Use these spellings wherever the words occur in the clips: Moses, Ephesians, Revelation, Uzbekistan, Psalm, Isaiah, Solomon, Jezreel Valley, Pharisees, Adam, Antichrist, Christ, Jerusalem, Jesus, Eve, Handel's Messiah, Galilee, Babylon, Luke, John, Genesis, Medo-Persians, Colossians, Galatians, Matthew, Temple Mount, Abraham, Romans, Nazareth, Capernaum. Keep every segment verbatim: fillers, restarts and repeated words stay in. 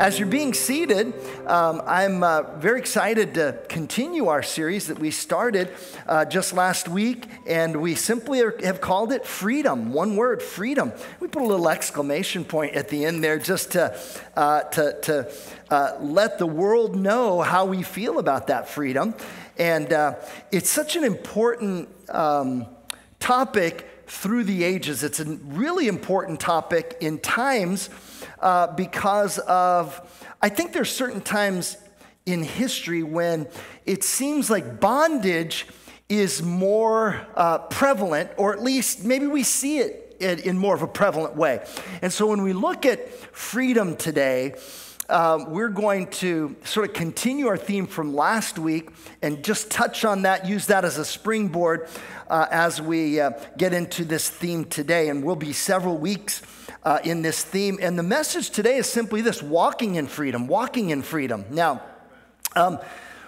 As you're being seated, um, I'm uh, very excited to continue our series that we started uh, just last week, and we simply are, have called it freedom, one word, freedom. We put a little exclamation point at the end there just to, uh, to, to uh, let the world know how we feel about that freedom. And uh, it's such an important um, topic through the ages. It's a really important topic in times uh, because of, I think there's certain times in history when it seems like bondage is more uh, prevalent, or at least maybe we see it in, in more of a prevalent way. And so when we look at freedom today, Uh, we're going to sort of continue our theme from last week and just touch on that, use that as a springboard uh, as we uh, get into this theme today. And we'll be several weeks uh, in this theme. And the message today is simply this: walking in freedom, walking in freedom. Now, um,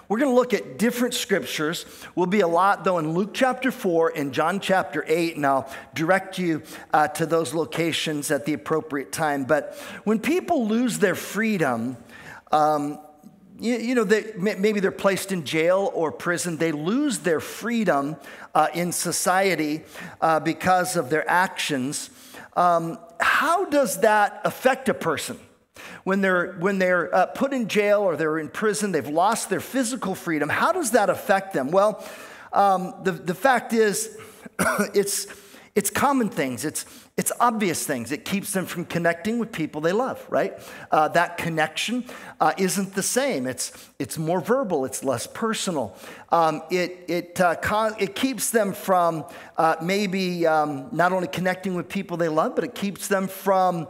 we're going to look at different scriptures. We'll be a lot, though, in Luke chapter four and John chapter eight, and I'll direct you uh, to those locations at the appropriate time. But when people lose their freedom, um, you, you know, they, maybe they're placed in jail or prison. They lose their freedom uh, in society uh, because of their actions. Um, how does that affect a person? When they're, when they're uh, put in jail or they're in prison, they've lost their physical freedom. How does that affect them? Well, um, the, the fact is it's, it's common things. It's, it's obvious things. It keeps them from connecting with people they love, right? Uh, that connection uh, isn't the same. It's, it's more verbal. It's less personal. Um, it, it, uh, con it keeps them from uh, maybe um, not only connecting with people they love, but it keeps them from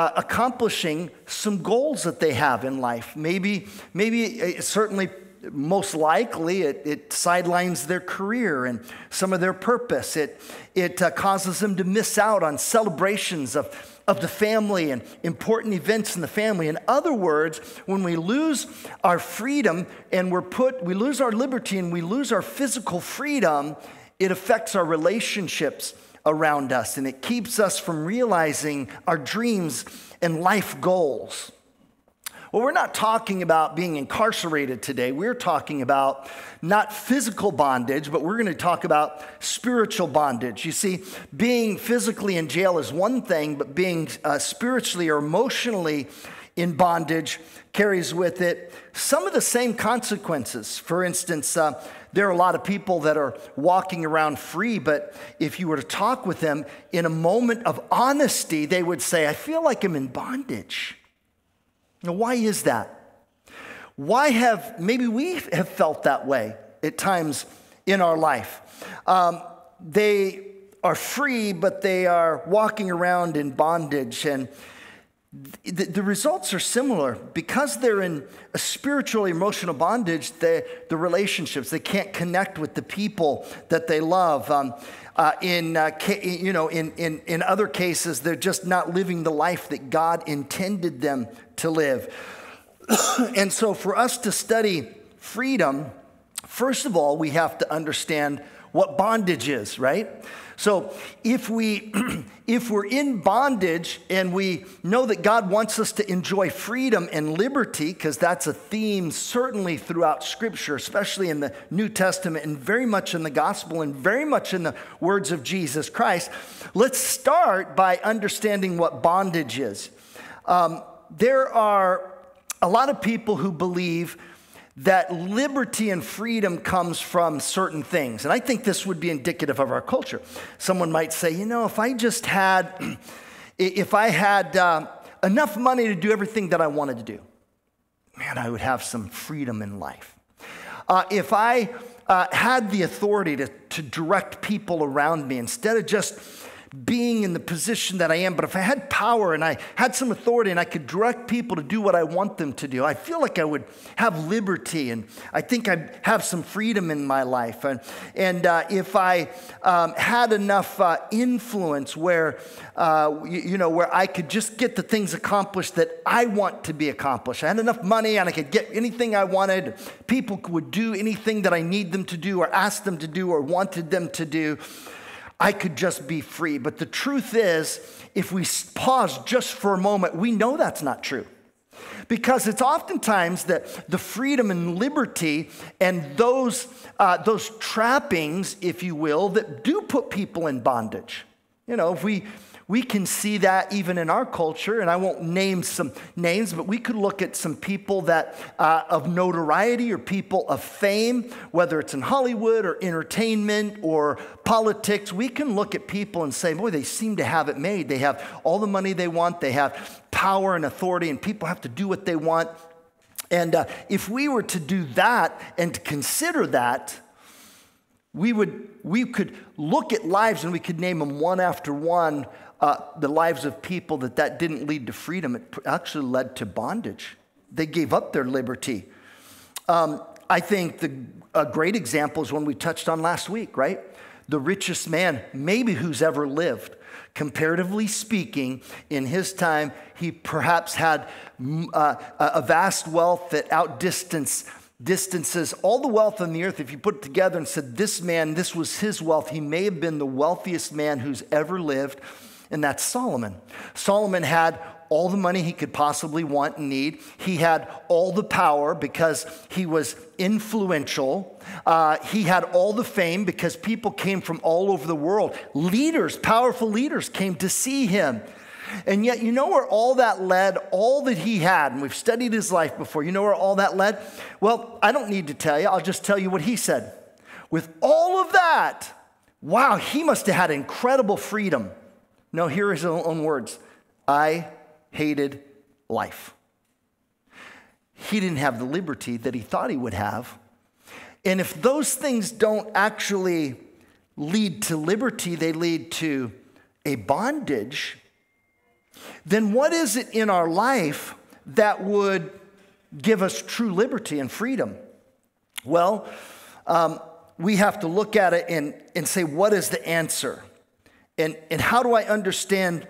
Uh, accomplishing some goals that they have in life. Maybe, maybe uh, certainly, most likely, it, it sidelines their career and some of their purpose. It, it uh, causes them to miss out on celebrations of, of the family and important events in the family. In other words, when we lose our freedom and we're put, we lose our liberty and we lose our physical freedom, it affects our relationships around us, and it keeps us from realizing our dreams and life goals. Well, we're not talking about being incarcerated today. We're talking about not physical bondage, but we're going to talk about spiritual bondage. You see, being physically in jail is one thing, but being uh, spiritually or emotionally in bondage carries with it some of the same consequences. For instance, uh, there are a lot of people that are walking around free, but if you were to talk with them in a moment of honesty, they would say, I feel like I'm in bondage. Now, why is that? Why have, maybe we have felt that way at times in our life. Um, they are free, but they are walking around in bondage, and The, the results are similar. Because they're in a spiritual, emotional bondage, they, the relationships, they can't connect with the people that they love. Um, uh, in, uh, you know, in, in, in other cases, they're just not living the life that God intended them to live. And so for us to study freedom, first of all, we have to understand what bondage is, right? So if, we, if we're in bondage and we know that God wants us to enjoy freedom and liberty, because that's a theme certainly throughout Scripture, especially in the New Testament and very much in the gospel and very much in the words of Jesus Christ, let's start by understanding what bondage is. Um, there are a lot of people who believe that liberty and freedom comes from certain things. And I think this would be indicative of our culture. Someone might say, you know, if I just had, if I had uh, enough money to do everything that I wanted to do, man, I would have some freedom in life. Uh, if I uh, had the authority to, to direct people around me instead of just being in the position that I am, but if I had power and I had some authority and I could direct people to do what I want them to do, I feel like I would have liberty, and I think I'd have some freedom in my life. And, and uh, if I um, had enough uh, influence where, uh, you, you know, where I could just get the things accomplished that I want to be accomplished. I had enough money and I could get anything I wanted. People would do anything that I need them to do or asked them to do or wanted them to do. I could just be free. But the truth is, if we pause just for a moment, we know that's not true. Because it's oftentimes that the freedom and liberty and those, uh, those trappings, if you will, that do put people in bondage. You know, if we... We can see that even in our culture, and I won't name some names, but we could look at some people that uh, of notoriety or people of fame, whether it's in Hollywood or entertainment or politics. We can look at people and say, boy, they seem to have it made. They have all the money they want. They have power and authority, and people have to do what they want. And uh, if we were to do that and to consider that, we would, we could look at lives and we could name them one after one, Uh, the lives of people that that didn't lead to freedom. It actually led to bondage. They gave up their liberty. Um, I think the, a great example is one we touched on last week, right? The richest man maybe who's ever lived. Comparatively speaking, in his time, he perhaps had uh, a vast wealth that outdistanced distances all the wealth on the earth. If you put it together and said, this man, this was his wealth, he may have been the wealthiest man who's ever lived. And that's Solomon. Solomon had all the money he could possibly want and need. He had all the power because he was influential. Uh, he had all the fame because people came from all over the world. Leaders, powerful leaders came to see him. And yet, you know where all that led, all that he had, and we've studied his life before. You know where all that led? Well, I don't need to tell you. I'll just tell you what he said. With all of that, wow, he must have had incredible freedom. No, here are his own words. I hated life. He didn't have the liberty that he thought he would have. And if those things don't actually lead to liberty, they lead to a bondage, then what is it in our life that would give us true liberty and freedom? Well, um, we have to look at it and, and say, what is the answer? And, and how do I understand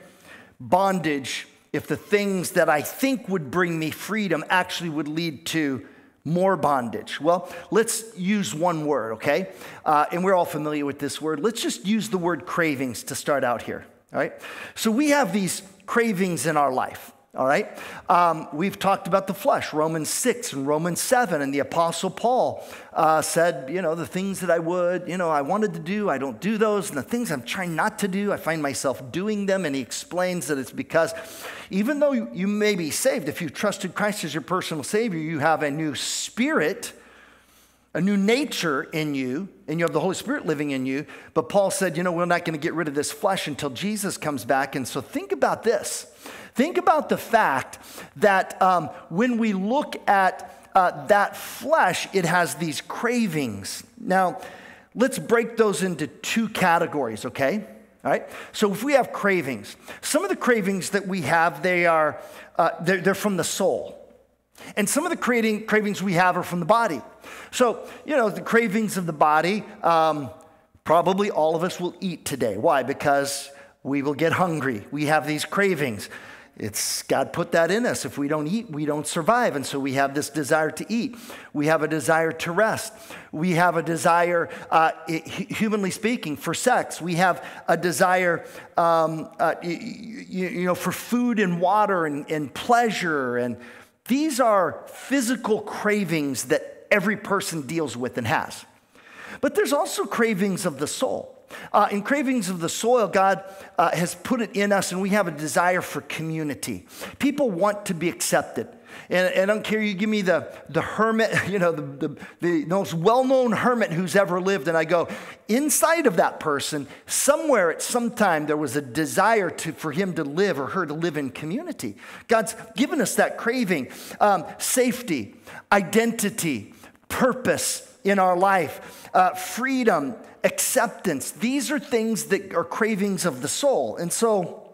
bondage if the things that I think would bring me freedom actually would lead to more bondage? Well, let's use one word, okay? Uh, and we're all familiar with this word. Let's just use the word cravings to start out here, all right? So we have these cravings in our life, all right? Um, we've talked about the flesh, Romans six and Romans seven, and the Apostle Paul uh, said, you know, the things that I would, you know, I wanted to do, I don't do those, and the things I'm trying not to do, I find myself doing them, and he explains that it's because even though you, you may be saved, if you've trusted Christ as your personal Savior, you have a new spirit, a new nature in you, and you have the Holy Spirit living in you. But Paul said, you know, we're not going to get rid of this flesh until Jesus comes back. And so think about this. Think about the fact that um, when we look at uh, that flesh, it has these cravings. Now, let's break those into two categories, okay? All right. So if we have cravings, some of the cravings that we have, they are uh, they're, they're from the soul. And some of the creating cravings we have are from the body. So, you know, the cravings of the body, um, probably all of us will eat today. Why? Because we will get hungry. We have these cravings. It's God put that in us. If we don't eat, we don't survive. And so we have this desire to eat. We have a desire to rest. We have a desire, uh, humanly speaking, for sex. We have a desire, um, uh, you, you know, for food and water and, and pleasure. And these are physical cravings that every person deals with and has. But there's also cravings of the soul. Uh, in cravings of the soul, God uh, has put it in us, and we have a desire for community. People want to be accepted. And, and I don't care, you give me the, the hermit, you know, the, the, the most well-known hermit who's ever lived, and I go, inside of that person, somewhere at some time, there was a desire to, for him to live or her to live in community. God's given us that craving. Um, safety, identity, purpose in our life, uh, freedom, acceptance. These are things that are cravings of the soul. And so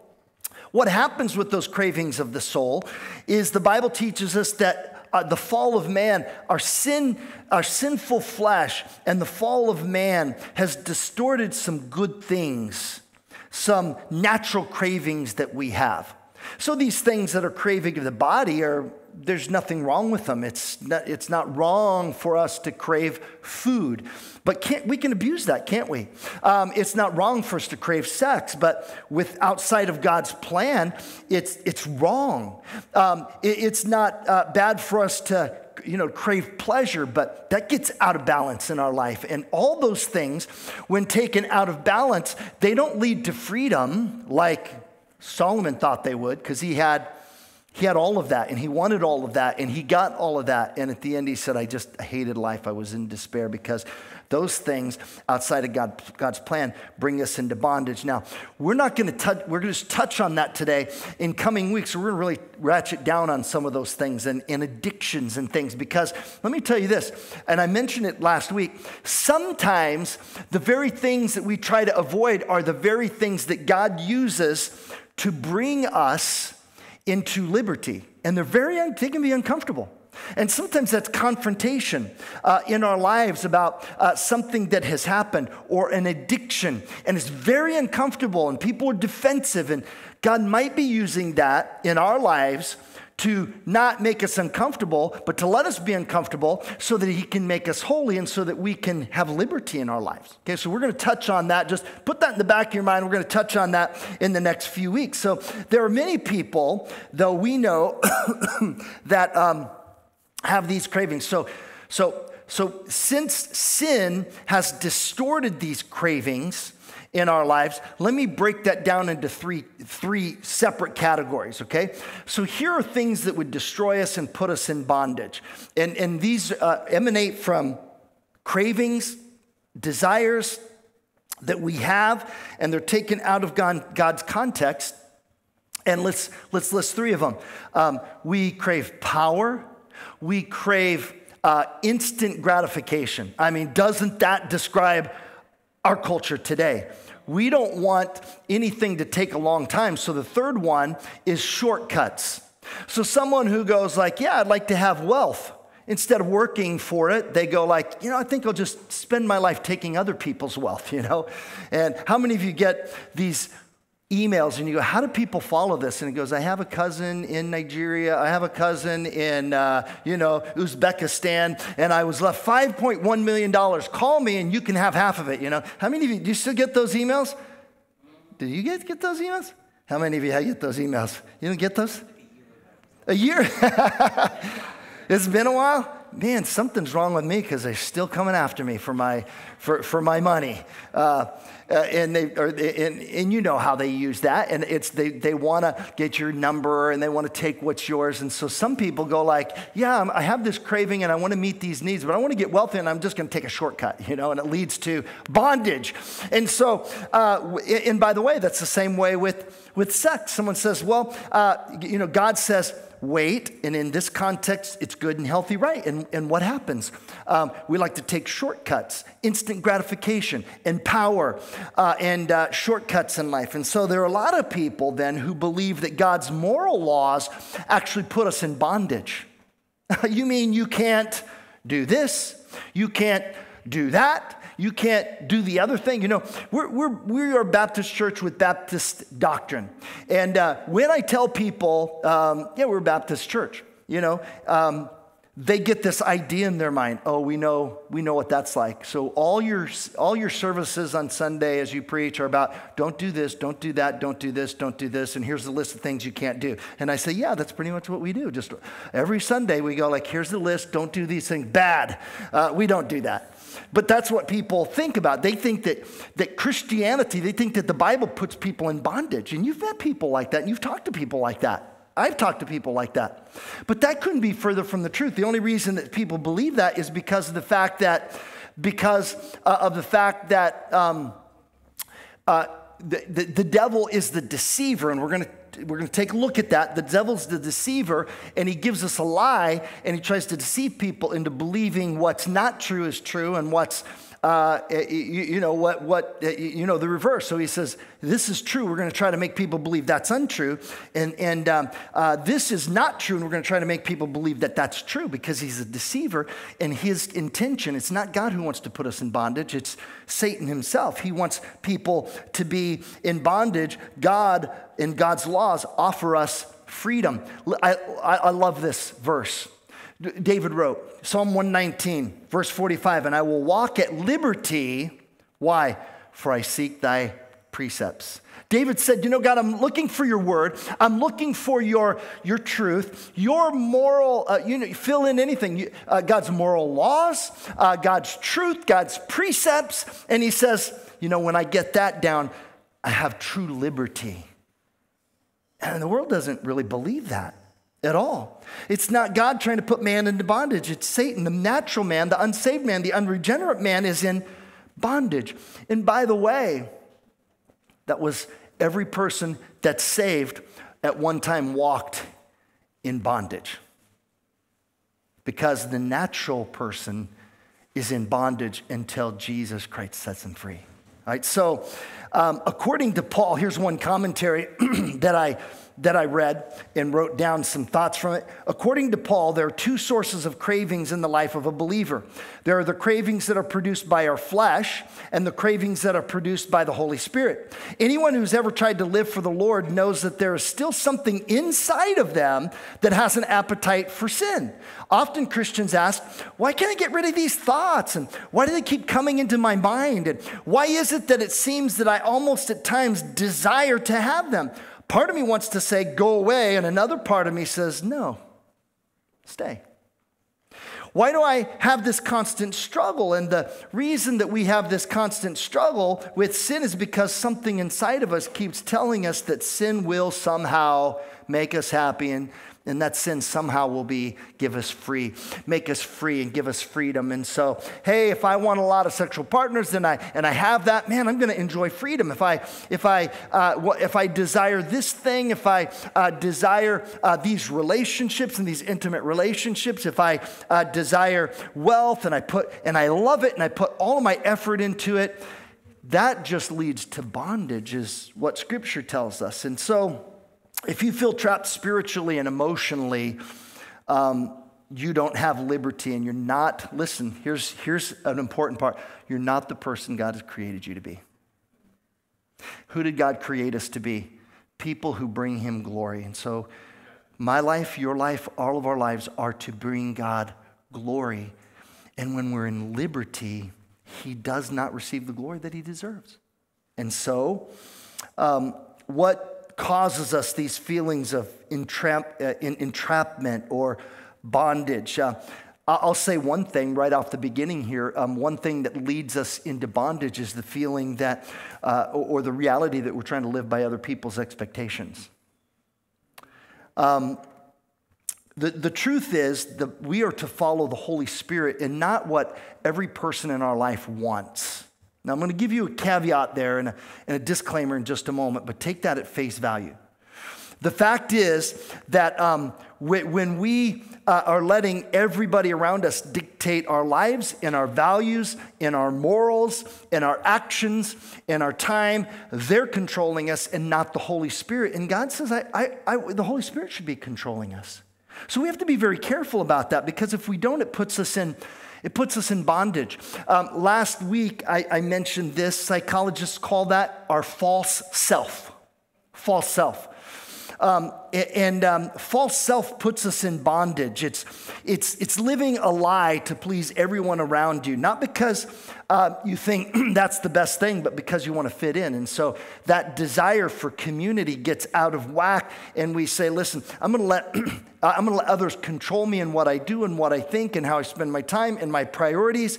what happens with those cravings of the soul is the Bible teaches us that uh, the fall of man, our sin, our sinful flesh, and the fall of man has distorted some good things, some natural cravings that we have. So these things that are craving of the body are, there's nothing wrong with them. It's not, it's not wrong for us to crave food, but can't, we can abuse that, can't we? Um, it's not wrong for us to crave sex, but with outside of God's plan, it's it's wrong. Um, it, it's not uh, bad for us to you know crave pleasure, but that gets out of balance in our life. And all those things, when taken out of balance, they don't lead to freedom like Solomon thought they would, because he had. He had all of that, and he wanted all of that, and he got all of that. And at the end, he said, I just hated life. I was in despair because those things outside of God, God's plan bring us into bondage. Now, we're not going to touch, we're going to touch on that today. In coming weeks, we're going to really ratchet down on some of those things and, and addictions and things, because let me tell you this, and I mentioned it last week, sometimes the very things that we try to avoid are the very things that God uses to bring us into liberty, and they're very, they can be uncomfortable. And sometimes that's confrontation uh, in our lives about uh, something that has happened or an addiction, and it's very uncomfortable, and people are defensive, and God might be using that in our lives to not make us uncomfortable, but to let us be uncomfortable so that he can make us holy and so that we can have liberty in our lives. Okay, so we're going to touch on that. Just put that in the back of your mind. We're going to touch on that in the next few weeks. So there are many people, though we know, that um, have these cravings. So, so, so since sin has distorted these cravings in our lives, let me break that down into three, three separate categories, okay? So here are things that would destroy us and put us in bondage. And, and these uh, emanate from cravings, desires that we have, and they're taken out of God, God's context. And let's, let's list three of them. Um, we crave power, we crave uh, instant gratification. I mean, doesn't that describe our culture today? We don't want anything to take a long time. So the third one is shortcuts. So someone who goes like, yeah, I'd like to have wealth. Instead of working for it, they go like, you know, I think I'll just spend my life taking other people's wealth, you know? And how many of you get these emails and you go, how do people follow this? And it goes, I have a cousin in Nigeria. I have a cousin in, uh, you know, Uzbekistan, and I was left five point one million dollars. Call me and you can have half of it, you know. How many of you, do you still get those emails? Do you get, get those emails? How many of you get those emails? You don't get those? A year? It's been a while? Man, something's wrong with me because they're still coming after me for my, for, for my money. Uh, Uh, and they, or, and, and you know how they use that, and it's they, they want to get your number and they want to take what's yours. And so some people go like, yeah, I'm, I have this craving and I want to meet these needs, but I want to get wealthy and I'm just going to take a shortcut, you know, and it leads to bondage. And so, uh, and by the way, that's the same way with, with sex. Someone says, well, uh, you know, God says, wait, and in this context, it's good and healthy, right? And, and what happens? Um, we like to take shortcuts, instant gratification, and power, uh, and uh, shortcuts in life. And so there are a lot of people then who believe that God's moral laws actually put us in bondage. You mean you can't do this, you can't do that, you can't do the other thing. You know, we're, we're, we're a Baptist church with Baptist doctrine. And uh, when I tell people, um, yeah, we're a Baptist church, you know, um, they get this idea in their mind. Oh, we know, we know what that's like. So all your, all your services on Sunday as you preach are about don't do this, don't do that, don't do this, don't do this, and here's the list of things you can't do. And I say, yeah, that's pretty much what we do. Just every Sunday we go like, here's the list, don't do these things, bad. Uh, we don't do that. But that's what people think about. They think that, that Christianity, they think that the Bible puts people in bondage. And you've met people like that, and you've talked to people like that. I've talked to people like that. But that couldn't be further from the truth. The only reason that people believe that is because of the fact that, because uh, of the fact that um, uh, the, the, the devil is the deceiver, and we're going to We're going to take a look at that. The devil's the deceiver, and he gives us a lie, and he tries to deceive people into believing what's not true is true and what's uh, you, you know, what, what, you know, the reverse. So he says, this is true. We're going to try to make people believe that's untrue. And, and um, uh, this is not true. And we're going to try to make people believe that that's true, because he's a deceiver. And his intention, it's not God who wants to put us in bondage. It's Satan himself. He wants people to be in bondage. God and God's laws offer us freedom. I, I, I love this verse. David wrote, Psalm one nineteen, verse forty-five, and I will walk at liberty. Why? For I seek thy precepts. David said, you know, God, I'm looking for your word. I'm looking for your, your truth, your moral, uh, you know, fill in anything. You, uh, God's moral laws, uh, God's truth, God's precepts. And he says, you know, when I get that down, I have true liberty. And the world doesn't really believe that at all. It's not God trying to put man into bondage. It's Satan, the natural man, the unsaved man, the unregenerate man is in bondage. And by the way, that was every person that's saved at one time walked in bondage, because the natural person is in bondage until Jesus Christ sets him free. All right, so um, according to Paul, here's one commentary that I that I read and wrote down some thoughts from it. According to Paul, there are two sources of cravings in the life of a believer. There are the cravings that are produced by our flesh and the cravings that are produced by the Holy Spirit. Anyone who's ever tried to live for the Lord knows that there is still something inside of them that has an appetite for sin. Often Christians ask, why can't I get rid of these thoughts? And why do they keep coming into my mind? And why is it that it seems that I almost at times desire to have them? Part of me wants to say, go away, and another part of me says, no, stay. Why do I have this constant struggle? And the reason that we have this constant struggle with sin is because something inside of us keeps telling us that sin will somehow make us happy, and, and that sin somehow will be, give us free, make us free and give us freedom. And so, hey, if I want a lot of sexual partners, then I, and I have that, man, I'm gonna enjoy freedom. If I, if I, uh, if I desire this thing, if I uh, desire uh, these relationships and these intimate relationships, if I uh, desire wealth and I put, and I love it and I put all of my effort into it, that just leads to bondage, is what Scripture tells us. And so, if you feel trapped spiritually and emotionally, um, you don't have liberty, and you're not, listen, here's, here's an important part. You're not the person God has created you to be. Who did God create us to be? People who bring him glory. And so my life, your life, all of our lives are to bring God glory. And when we're in liberty, he does not receive the glory that he deserves. And so um, what causes us these feelings of entrap, uh, in, entrapment or bondage? Uh, I'll say one thing right off the beginning here. Um, one thing that leads us into bondage is the feeling that, uh, or, or the reality that we're trying to live by other people's expectations. Um, the, the truth is that we are to follow the Holy Spirit and not what every person in our life wants. Now, I'm going to give you a caveat there and a, and a disclaimer in just a moment, but take that at face value. The fact is that um, when we uh, are letting everybody around us dictate our lives and our values and our morals and our actions and our time, they're controlling us and not the Holy Spirit. And God says, I, I, I, the Holy Spirit should be controlling us. So we have to be very careful about that, because if we don't, it puts us in It puts us in bondage. Um, last week, I, I mentioned this. Psychologists call that our false self. False self. Um, and um, false self puts us in bondage. It's, it's, it's living a lie to please everyone around you. Not because uh, you think that's the best thing, but because you want to fit in. And so that desire for community gets out of whack. And we say, listen, I'm going to let... I'm going to let others control me in what I do and what I think and how I spend my time and my priorities.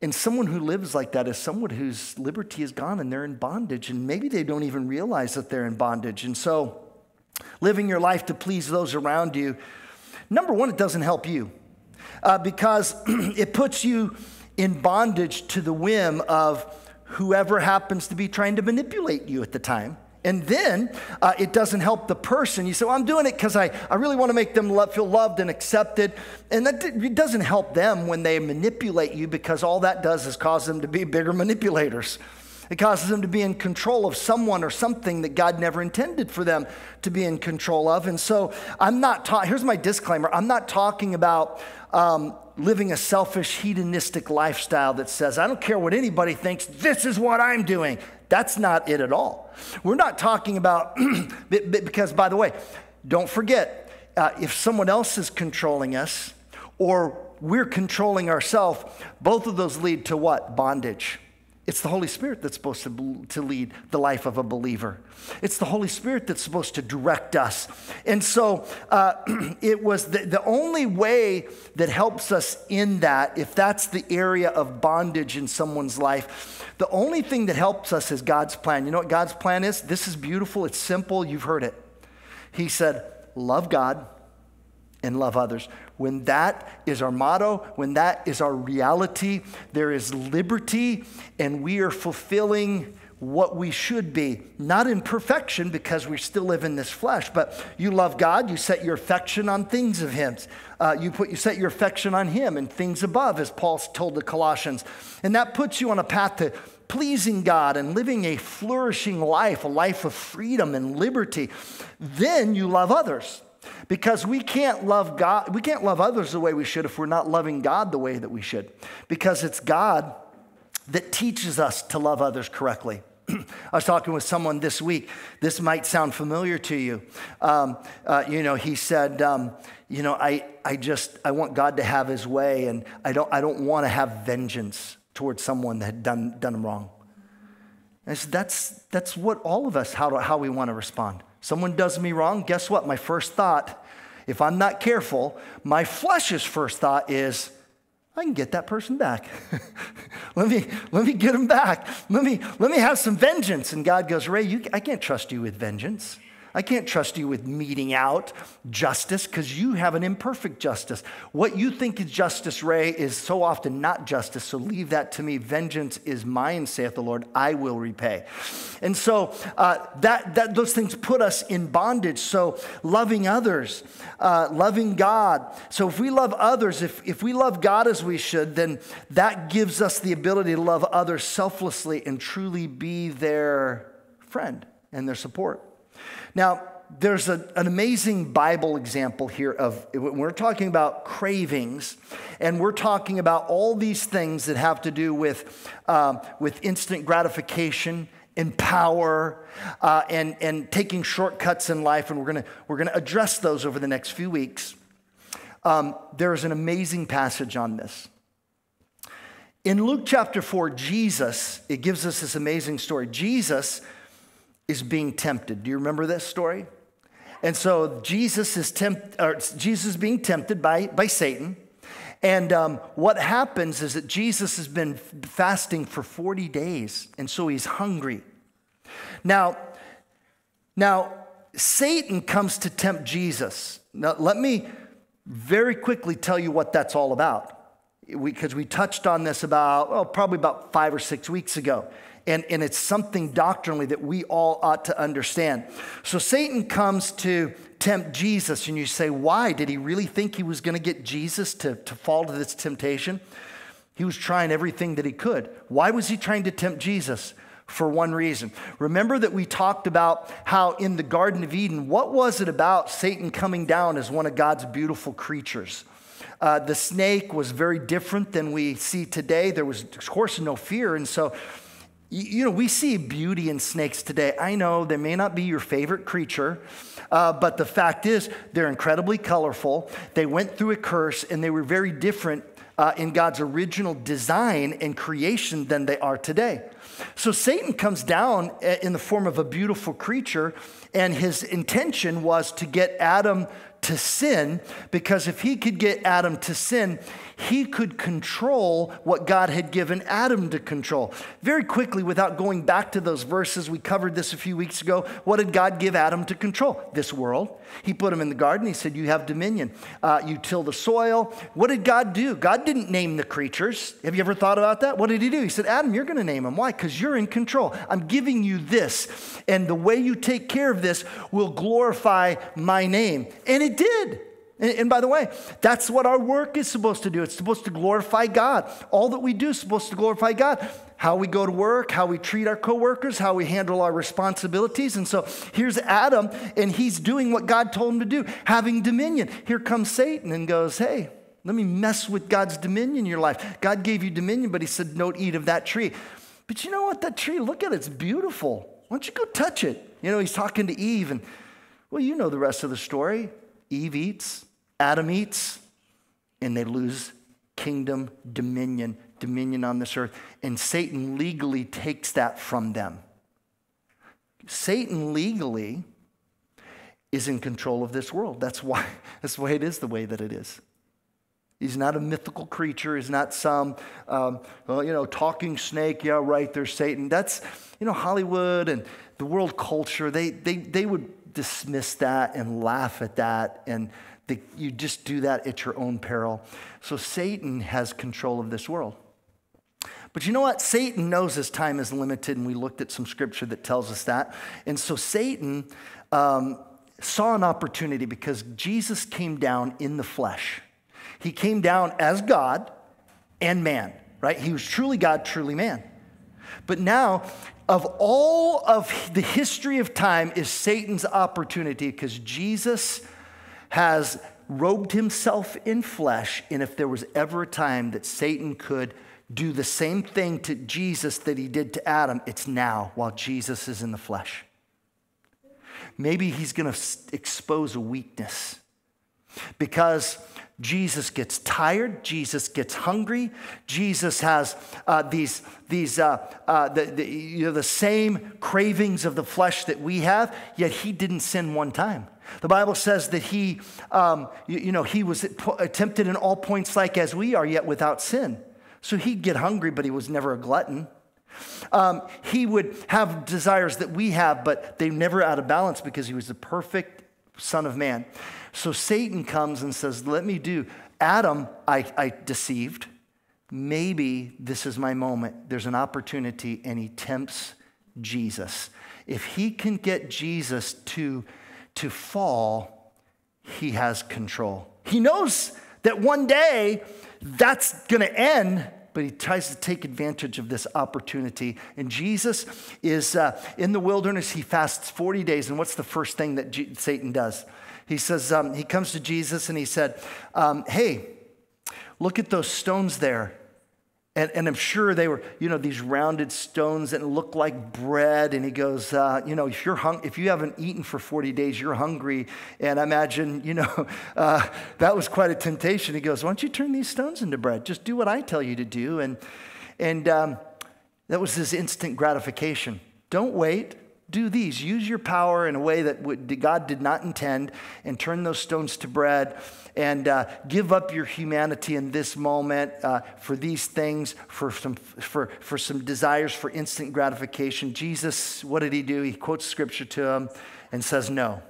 And someone who lives like that is someone whose liberty is gone and they're in bondage. And maybe they don't even realize that they're in bondage. And so living your life to please those around you, number one, it doesn't help you uh, because it puts you in bondage to the whim of whoever happens to be trying to manipulate you at the time. And then uh, it doesn't help the person. You say, well, I'm doing it because I, I really want to make them love, feel loved and accepted. And that it doesn't help them when they manipulate you, because all that does is cause them to be bigger manipulators. It causes them to be in control of someone or something that God never intended for them to be in control of. And so I'm not ta- here's my disclaimer. I'm not talking about um, living a selfish, hedonistic lifestyle that says, I don't care what anybody thinks, this is what I'm doing. That's not it at all. We're not talking about, because by the way, don't forget, uh, if someone else is controlling us or we're controlling ourselves, both of those lead to what? Bondage. It's the Holy Spirit that's supposed to, to lead the life of a believer. It's the Holy Spirit that's supposed to direct us. And so uh, it was the, the only way that helps us in that, if that's the area of bondage in someone's life, the only thing that helps us is God's plan. You know what God's plan is? This is beautiful. It's simple. You've heard it. He said, love God and love others. When that is our motto, when that is our reality, there is liberty, and we are fulfilling what we should be. Not in perfection, because we still live in this flesh, but you love God, you set your affection on things of Him. Uh, you, put, you set your affection on Him and things above, as Paul told the Colossians. And that puts you on a path to pleasing God and living a flourishing life, a life of freedom and liberty. Then you love others. Because we can't love God, we can't love others the way we should if we're not loving God the way that we should. Because it's God that teaches us to love others correctly. I was talking with someone this week. This might sound familiar to you. Um, uh, you know, he said, um, you know, I, I just, I want God to have His way, and I don't, I don't want to have vengeance towards someone that had done, done them wrong. And I said, that's, that's what all of us, how, do, how we want to respond. Someone does me wrong, guess what? My first thought, if I'm not careful, my flesh's first thought is, I can get that person back. let me let me get them back. Let me let me have some vengeance. And God goes, Ray, you, I can't trust you with vengeance. I can't trust you with meting out justice, because you have an imperfect justice. What you think is justice, Ray, is so often not justice, so leave that to me. Vengeance is mine, saith the Lord, I will repay. And so uh, that, that those things put us in bondage. So loving others, uh, loving God. So if we love others, if, if we love God as we should, then that gives us the ability to love others selflessly and truly be their friend and their support. Now, there's a, an amazing Bible example here of, we're talking about cravings, and we're talking about all these things that have to do with, um, with instant gratification and power uh, and, and taking shortcuts in life, and we're gonna, we're gonna address those over the next few weeks. Um, there's an amazing passage on this. In Luke chapter four, Jesus, it gives us this amazing story. Jesus is being tempted. Do you remember this story? And so Jesus is tempt, or Jesus is being tempted by, by Satan. And um, what happens is that Jesus has been fasting for forty days, and so he's hungry. Now, now Satan comes to tempt Jesus. Now, let me very quickly tell you what that's all about, because we, we touched on this about, oh, probably about five or six weeks ago. And, and it's something doctrinally that we all ought to understand. So Satan comes to tempt Jesus, and you say, why? Did he really think he was going to get Jesus to, to fall to this temptation? He was trying everything that he could. Why was he trying to tempt Jesus? For one reason. Remember that we talked about how in the Garden of Eden, what was it about Satan coming down as one of God's beautiful creatures? Uh, the snake was very different than we see today. There was, of course, no fear, and so you know, we see beauty in snakes today. I know they may not be your favorite creature, uh, but the fact is they're incredibly colorful. They went through a curse, and they were very different uh, in God's original design and creation than they are today. So Satan comes down in the form of a beautiful creature, and his intention was to get Adam to sin, because if he could get Adam to sin, he could control what God had given Adam to control. Very quickly, without going back to those verses, we covered this a few weeks ago. What did God give Adam to control? This world. He put him in the garden. He said, you have dominion. Uh, you till the soil. What did God do? God didn't name the creatures. Have you ever thought about that? What did he do? He said, Adam, you're going to name them. Why? Because you're in control. I'm giving you this. And the way you take care of this will glorify my name. And it did. And by the way, that's what our work is supposed to do. It's supposed to glorify God. All that we do is supposed to glorify God. How we go to work, how we treat our coworkers, how we handle our responsibilities. And so here's Adam, and he's doing what God told him to do, having dominion. Here comes Satan and goes, hey, let me mess with God's dominion in your life. God gave you dominion, but he said, don't eat of that tree. But you know what? That tree, look at it. It's beautiful. Why don't you go touch it? You know, he's talking to Eve, and, well, you know the rest of the story. Eve eats. Adam eats, and they lose kingdom, dominion, dominion on this earth. And Satan legally takes that from them. Satan legally is in control of this world. That's why, that's why it is the way that it is. He's not a mythical creature. He's not some, um, well, you know, talking snake. Yeah, right, there's Satan. That's, you know, Hollywood and the world culture, they, they, they would dismiss that and laugh at that, and They, you just do that at your own peril. So Satan has control of this world. But you know what? Satan knows his time is limited, and we looked at some scripture that tells us that. And so Satan um, saw an opportunity, because Jesus came down in the flesh. He came down as God and man, right? He was truly God, truly man. But now, of all of the history of time, is Satan's opportunity, because Jesus has robed himself in flesh, and if there was ever a time that Satan could do the same thing to Jesus that he did to Adam, it's now, while Jesus is in the flesh. Maybe he's going to expose a weakness, because Jesus gets tired, Jesus gets hungry, Jesus has uh, these, these uh, uh, the, the, you know, the same cravings of the flesh that we have, yet he didn't sin one time. The Bible says that he, um, you, you know, he was tempted in all points like as we are, yet without sin. So he'd get hungry, but he was never a glutton. Um, he would have desires that we have, but they never out of balance, because he was the perfect Son of Man. So Satan comes and says, let me do, Adam, I, I deceived. Maybe this is my moment. There's an opportunity, and he tempts Jesus. If he can get Jesus to To fall, he has control. He knows that one day that's going to end, but he tries to take advantage of this opportunity. And Jesus is uh, in the wilderness. He fasts forty days. And what's the first thing that G- Satan does? He says, um, he comes to Jesus and he said, um, hey, look at those stones there. And, and I'm sure they were, you know, these rounded stones that look like bread. And he goes, uh, you know, if you're hung, if you haven't eaten for forty days, you're hungry. And I imagine, you know, uh, that was quite a temptation. He goes, why don't you turn these stones into bread? Just do what I tell you to do. And, and um, that was his instant gratification. Don't wait. Do these. Use your power in a way that God did not intend, and turn those stones to bread, and uh, give up your humanity in this moment uh, for these things, for some, for, for some desires, for instant gratification. Jesus, what did he do? He quotes scripture to him and says no.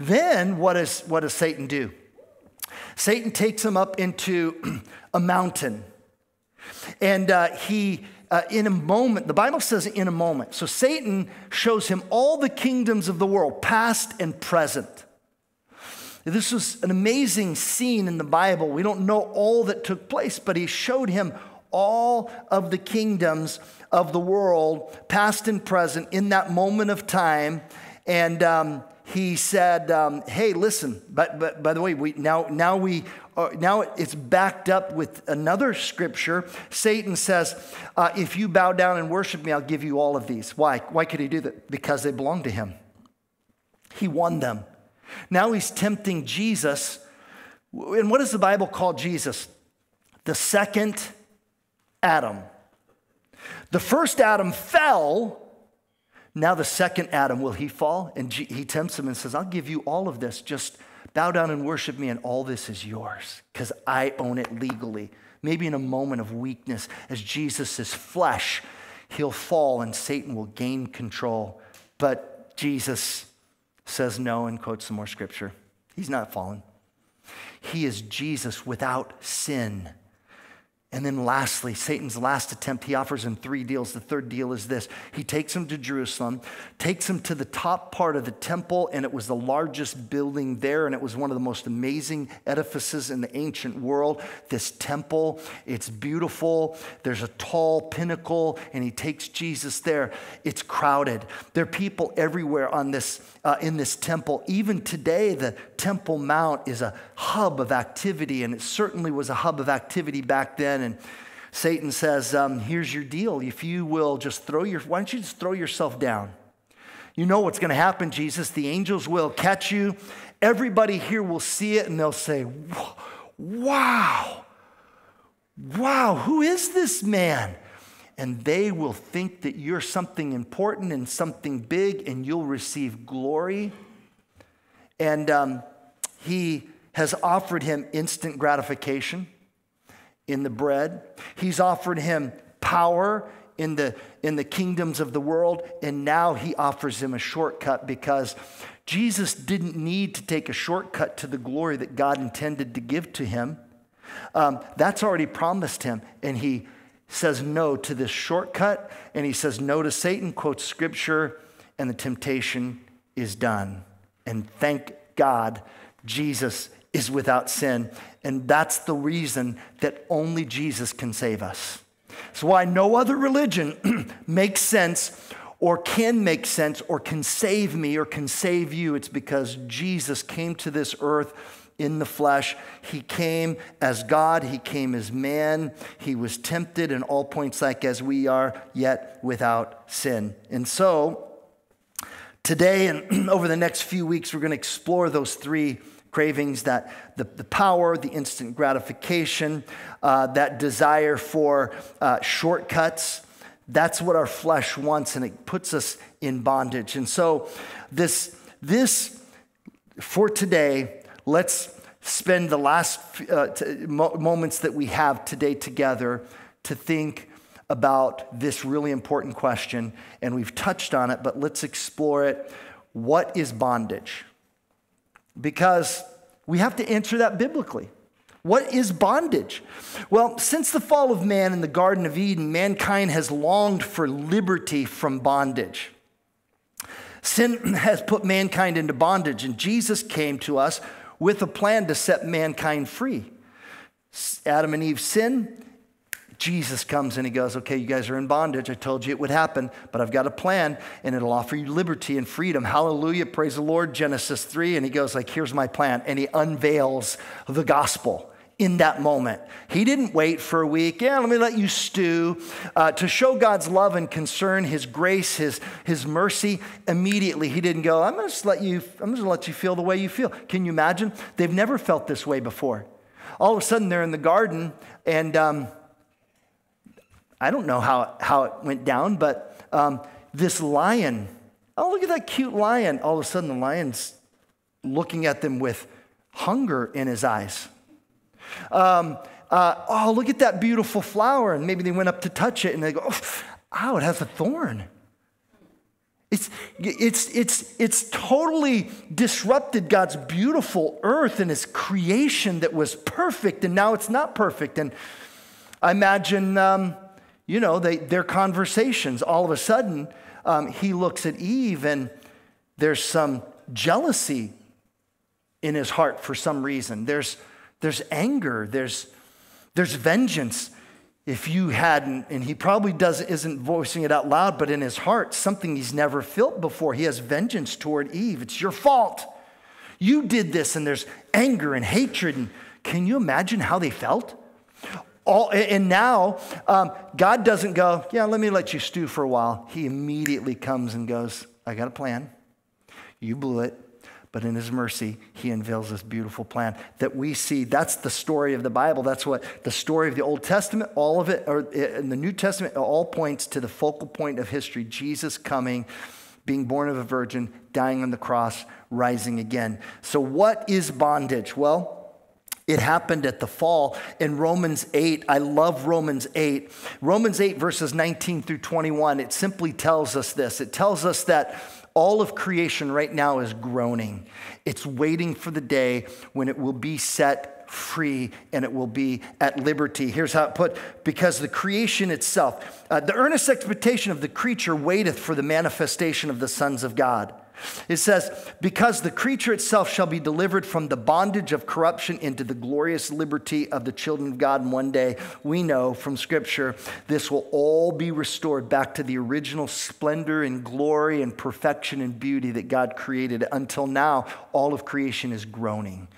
Then what, is, what does Satan do? Satan takes him up into a mountain, and uh, he Uh, in a moment, the Bible says in a moment. So Satan shows him all the kingdoms of the world, past and present. This was an amazing scene in the Bible. We don't know all that took place, but he showed him all of the kingdoms of the world, past and present, in that moment of time. And um, he said, um, hey, listen, but, but by the way, we now, now we Now it's backed up with another scripture. Satan says, uh, if you bow down and worship me, I'll give you all of these. Why? Why could he do that? Because they belong to him. He won them. Now he's tempting Jesus. And what does the Bible call Jesus? The second Adam. The first Adam fell. Now the second Adam, will he fall? And he tempts him and says, I'll give you all of this. Just Bow down and worship me, and all this is yours because I own it legally. Maybe in a moment of weakness, as Jesus is flesh, he'll fall and Satan will gain control. But Jesus says no and quotes some more scripture. He's not fallen. He is Jesus without sin. And then lastly, Satan's last attempt, he offers him three deals. The third deal is this. He takes him to Jerusalem, takes him to the top part of the temple, and it was the largest building there, and it was one of the most amazing edifices in the ancient world, this temple. It's beautiful. There's a tall pinnacle, and he takes Jesus there. It's crowded. There are people everywhere on this, uh, in this temple. Even today, the Temple Mount is a hub of activity, and it certainly was a hub of activity back then. And Satan says, um, here's your deal. If you will just throw your, why don't you just throw yourself down? You know what's going to happen, Jesus. The angels will catch you. Everybody here will see it and they'll say, wow, wow, who is this man? And they will think that you're something important and something big, and you'll receive glory. And um, he has offered him instant gratification in the bread. He's offered him power in the, in the kingdoms of the world, and now he offers him a shortcut, because Jesus didn't need to take a shortcut to the glory that God intended to give to him. Um, that's already promised him, and he says no to this shortcut, and he says no to Satan, quotes scripture, and the temptation is done. And thank God, Jesus is without sin. And that's the reason that only Jesus can save us. It's why no other religion makes sense or can make sense or can save me or can save you. It's because Jesus came to this earth in the flesh. He came as God. He came as man. He was tempted in all points like as we are, yet without sin. And so today and over the next few weeks, we're going to explore those three cravings, that the, the power, the instant gratification, uh, that desire for uh, shortcuts. That's what our flesh wants, and it puts us in bondage. And so this, this for today, let's spend the last uh, t mo moments that we have today together to think about this really important question. And we've touched on it, but let's explore it. What is bondage? Because we have to answer that biblically. What is bondage? Well, since the fall of man in the Garden of Eden, mankind has longed for liberty from bondage. Sin has put mankind into bondage, and Jesus came to us with a plan to set mankind free. Adam and Eve sin. Jesus comes and he goes, okay, you guys are in bondage. I told you it would happen, but I've got a plan, and it'll offer you liberty and freedom. Hallelujah, praise the Lord, Genesis three. And he goes like, here's my plan. And he unveils the gospel in that moment. He didn't wait for a week. Yeah, let me let you stew. Uh, to show God's love and concern, his grace, his, his mercy, immediately he didn't go, I'm gonna just let you, I'm gonna let you feel the way you feel. Can you imagine? They've never felt this way before. All of a sudden they're in the garden, and um, I don't know how, how it went down, but um, this lion, oh, look at that cute lion. All of a sudden, the lion's looking at them with hunger in his eyes. Um, uh, oh, look at that beautiful flower. And maybe they went up to touch it, and they go, oh, ow, it has a thorn. It's, it's, it's, it's totally disrupted God's beautiful earth and his creation that was perfect, and now it's not perfect. And I imagine... Um, You know, they, their conversations, all of a sudden, um, he looks at Eve, and there's some jealousy in his heart for some reason. There's, there's anger. There's, there's vengeance. If you hadn't, and he probably doesn't, isn't voicing it out loud, but in his heart, something he's never felt before. He has vengeance toward Eve. It's your fault. You did this, and there's anger and hatred. And can you imagine how they felt? All, and now, um, God doesn't go, yeah, let me let you stew for a while. He immediately comes and goes, I got a plan. You blew it. But in his mercy, he unveils this beautiful plan that we see. That's the story of the Bible. That's what the story of the Old Testament, all of it, or in the New Testament, all points to the focal point of history, Jesus coming being born of a virgin, dying on the cross, rising again. So what is bondage? Well, it happened at the fall in Romans eight. I love Romans eight. Romans eight verses nineteen through twenty-one, it simply tells us this. It tells us that all of creation right now is groaning. It's waiting for the day when it will be set free and it will be at liberty. Here's how it put, because the creation itself, uh, the earnest expectation of the creature waiteth for the manifestation of the sons of God. It says, because the creature itself shall be delivered from the bondage of corruption into the glorious liberty of the children of God. And one day, we know from Scripture, this will all be restored back to the original splendor and glory and perfection and beauty that God created. Until now, all of creation is groaning.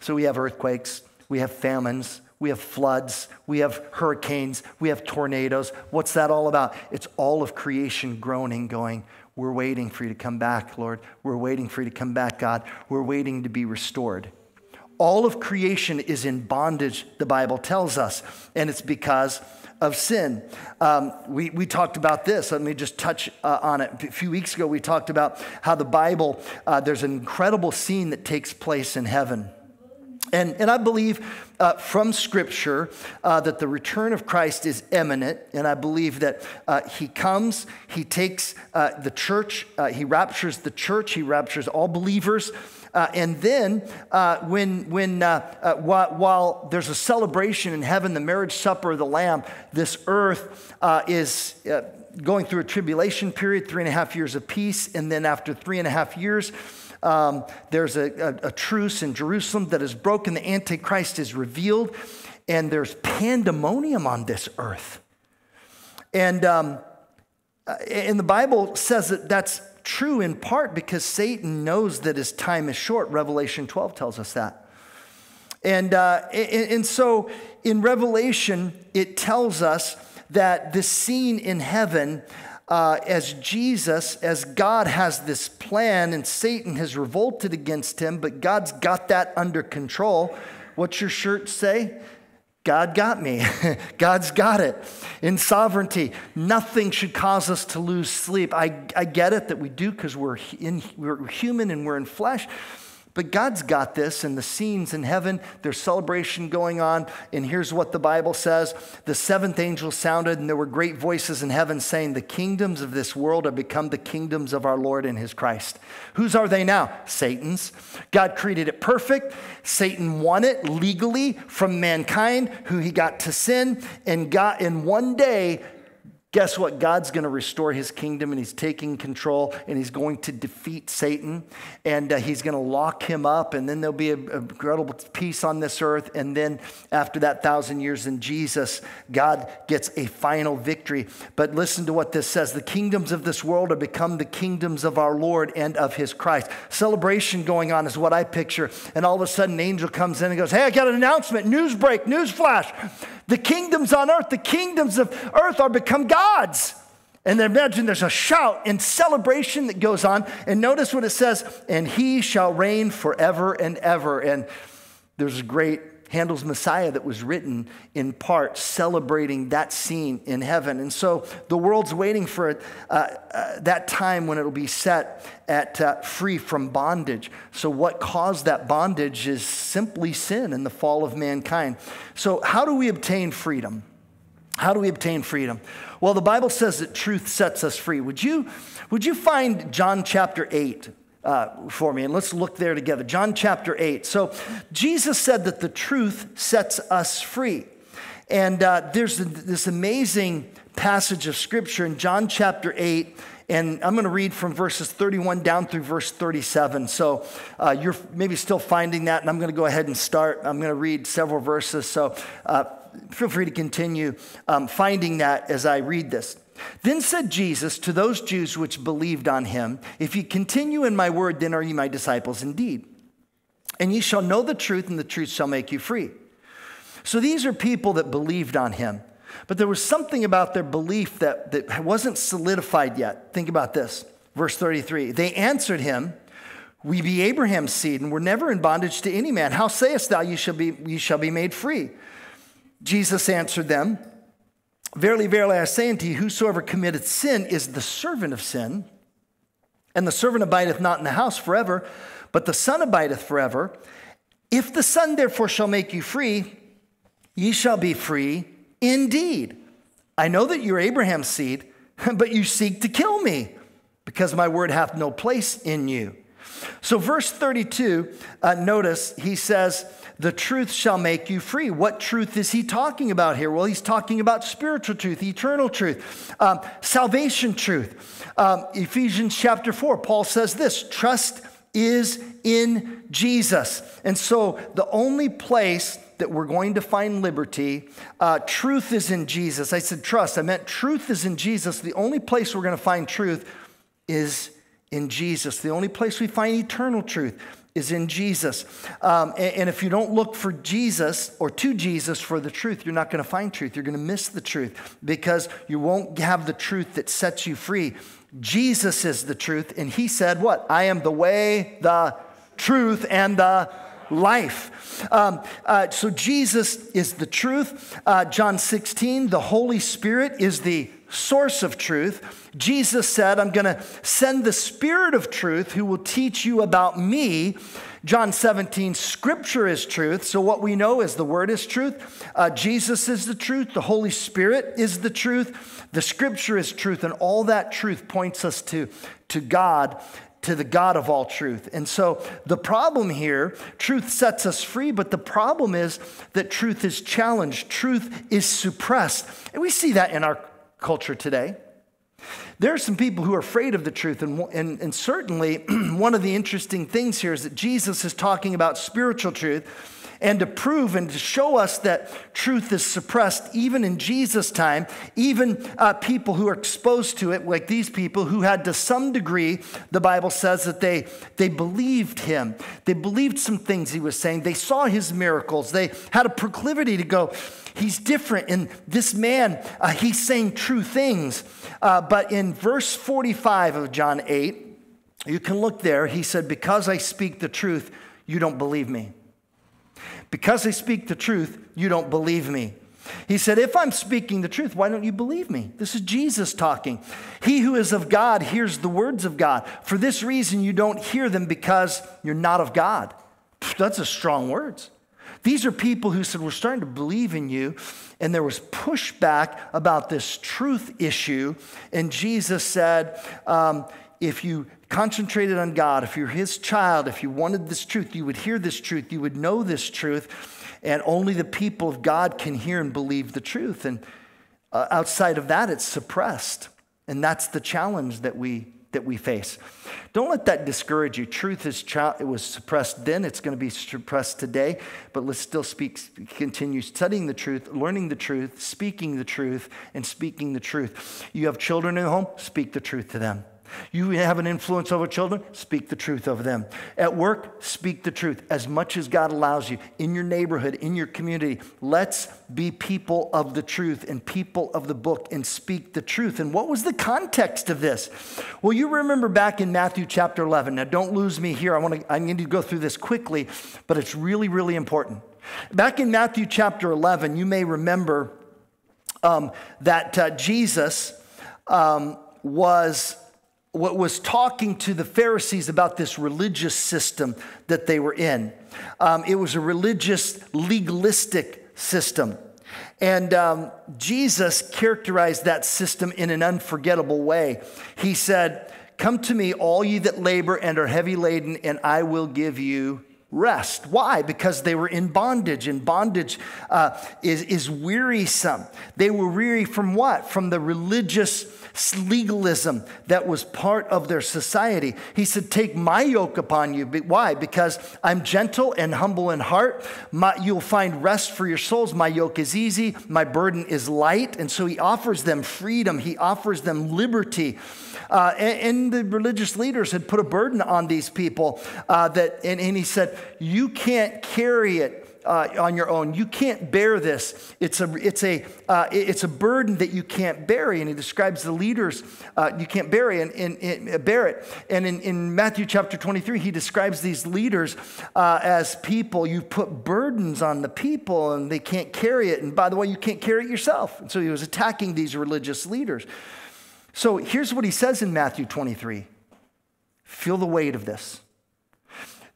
So we have earthquakes, we have famines, we have floods, we have hurricanes, we have tornadoes. What's that all about? It's all of creation groaning, going, we're waiting for you to come back, Lord. We're waiting for you to come back, God. We're waiting to be restored. All of creation is in bondage, the Bible tells us, and it's because of sin. Um, we, we talked about this. Let me just touch uh, on it. A few weeks ago, we talked about how the Bible, uh, there's an incredible scene that takes place in heaven. And, and I believe uh, from Scripture uh, that the return of Christ is imminent. And I believe that uh, he comes, he takes uh, the church, uh, he raptures the church, he raptures all believers. Uh, and then uh, when, when, uh, uh, while, while there's a celebration in heaven, the marriage supper of the Lamb, this earth uh, is uh, going through a tribulation period, three and a half years of peace. And then after three and a half years, Um, there's a, a, a truce in Jerusalem that is broken. The Antichrist is revealed, and there's pandemonium on this earth. And, um, and the Bible says that that's true in part because Satan knows that his time is short. Revelation twelve tells us that. And, uh, and, and so in Revelation, it tells us that this scene in heaven, Uh, as Jesus, as God has this plan and Satan has revolted against him, but God's got that under control. What's your shirt say? God got me. God's got it. In sovereignty, nothing should cause us to lose sleep. I, I get it that we do because we're, in, we're human and we're in flesh, but God's got this, and the scenes in heaven, there's celebration going on, and here's what the Bible says. The seventh angel sounded, and there were great voices in heaven saying, the kingdoms of this world have become the kingdoms of our Lord and his Christ. Whose are they now? Satan's. God created it perfect. Satan won it legally from mankind, who he got to sin, and got in one day. Guess what? God's going to restore his kingdom, and he's taking control, and he's going to defeat Satan, and uh, he's going to lock him up, and then there'll be an incredible peace on this earth. And then after that thousand years in Jesus, God gets a final victory. But listen to what this says. The kingdoms of this world have become the kingdoms of our Lord and of his Christ. Celebration going on is what I picture. And all of a sudden, an angel comes in and goes, hey, I got an announcement. News break, news flash. The kingdoms on earth, the kingdoms of earth are become God. Gods. And then imagine there's a shout and celebration that goes on. And notice what it says, and he shall reign forever and ever. And there's a great Handel's Messiah that was written in part celebrating that scene in heaven. And so the world's waiting for uh, uh, that time when it'll be set at uh, free from bondage. So what caused that bondage is simply sin and the fall of mankind. So how do we obtain freedom? How do we obtain freedom? Well, the Bible says that truth sets us free. Would you, would you find John chapter eight uh, for me? And let's look there together. John chapter eight. So Jesus said that the truth sets us free. And uh, there's this amazing passage of Scripture in John chapter eight. And I'm going to read from verses thirty-one down through verse thirty-seven. So uh, you're maybe still finding that. And I'm going to go ahead and start. I'm going to read several verses. So uh, feel free to continue um, finding that as I read this. Then said Jesus to those Jews which believed on him, if ye continue in my word, then are ye my disciples indeed. And ye shall know the truth, and the truth shall make you free. So these are people that believed on him. But there was something about their belief that, that wasn't solidified yet. Think about this. Verse thirty-three, they answered him, we be Abraham's seed, and were never in bondage to any man. How sayest thou, you shall be, you shall be made free? Jesus answered them, verily, verily, I say unto you, whosoever committeth sin is the servant of sin. And the servant abideth not in the house forever, but the Son abideth forever. If the Son therefore shall make you free, ye shall be free indeed. I know that you're Abraham's seed, but you seek to kill me, because my word hath no place in you. So verse thirty-two, uh, notice he says, the truth shall make you free. What truth is he talking about here? Well, he's talking about spiritual truth, eternal truth, um, salvation truth. Um, Ephesians chapter four, Paul says this, trust is in Jesus. And so the only place that we're going to find liberty, uh, truth is in Jesus. I said trust, I meant truth is in Jesus. The only place we're going to find truth is in Jesus. The only place we find eternal truth is in Jesus. Um, and, and if you don't look for Jesus or to Jesus for the truth, you're not going to find truth. You're going to miss the truth because you won't have the truth that sets you free. Jesus is the truth. And he said what? I am the way, the truth, and the life. Um, uh, so Jesus is the truth. Uh, John sixteen, the Holy Spirit is the source of truth. Jesus said, I'm going to send the Spirit of truth who will teach you about me. John seventeen, Scripture is truth. So what we know is the Word is truth. Uh, Jesus is the truth. The Holy Spirit is the truth. The Scripture is truth. And all that truth points us to, to God, to the God of all truth. And so the problem here, truth sets us free, but the problem is that truth is challenged. Truth is suppressed. And we see that in our culture today. There are some people who are afraid of the truth, and, and, and certainly one of the interesting things here is that Jesus is talking about spiritual truth, and to prove and to show us that truth is suppressed even in Jesus' time, even uh, people who are exposed to it, like these people who had to some degree, the Bible says that they, they believed him. They believed some things he was saying. They saw his miracles. They had a proclivity to go, he's different. And this man, uh, he's saying true things. Uh, but in verse forty-five of John eight, you can look there. He said, because I speak the truth, you don't believe me. Because I speak the truth, you don't believe me. He said, if I'm speaking the truth, why don't you believe me? This is Jesus talking. He who is of God hears the words of God. For this reason, you don't hear them because you're not of God. That's a strong words. These are people who said, we're starting to believe in you. And there was pushback about this truth issue. And Jesus said, um, if you concentrated on God, if you're his child, if you wanted this truth, you would hear this truth, you would know this truth, and only the people of God can hear and believe the truth. And uh, outside of that, it's suppressed. And that's the challenge that we that we face. Don't let that discourage you. Truth is child, it was suppressed then, it's going to be suppressed today, but let's still speak, continue studying the truth, learning the truth, speaking the truth, and speaking the truth. You have children at home, speak the truth to them. You have an influence over children, speak the truth over them. At work, speak the truth as much as God allows you. In your neighborhood, in your community, let's be people of the truth and people of the book and speak the truth. And what was the context of this? Well, you remember back in Matthew chapter eleven. Now, don't lose me here. I want to, I need to go through this quickly, but it's really, really important. Back in Matthew chapter eleven, you may remember um, that uh, Jesus um, was... What was talking to the Pharisees about this religious system that they were in. Um, it was a religious, legalistic system. And um, Jesus characterized that system in an unforgettable way. He said, come to me, all ye that labor and are heavy laden, and I will give you rest. Why? Because they were in bondage, and bondage uh, is, is wearisome. They were weary from what? From the religious legalism that was part of their society. He said, take my yoke upon you. Why? Because I'm gentle and humble in heart. My, you'll find rest for your souls. My yoke is easy. My burden is light. And so he offers them freedom. He offers them liberty. Uh, and, and the religious leaders had put a burden on these people uh, that, and, and he said, you can't carry it uh, on your own. You can't bear this. It's a, it's a, uh, it's a burden that you can't bear. And he describes the leaders, uh, you can't bear it. And, and, and, bear it. And in, in Matthew chapter twenty-three, he describes these leaders uh, as people. You put burdens on the people and they can't carry it. And by the way, you can't carry it yourself. And so he was attacking these religious leaders. So here's what he says in Matthew twenty-three. Feel the weight of this.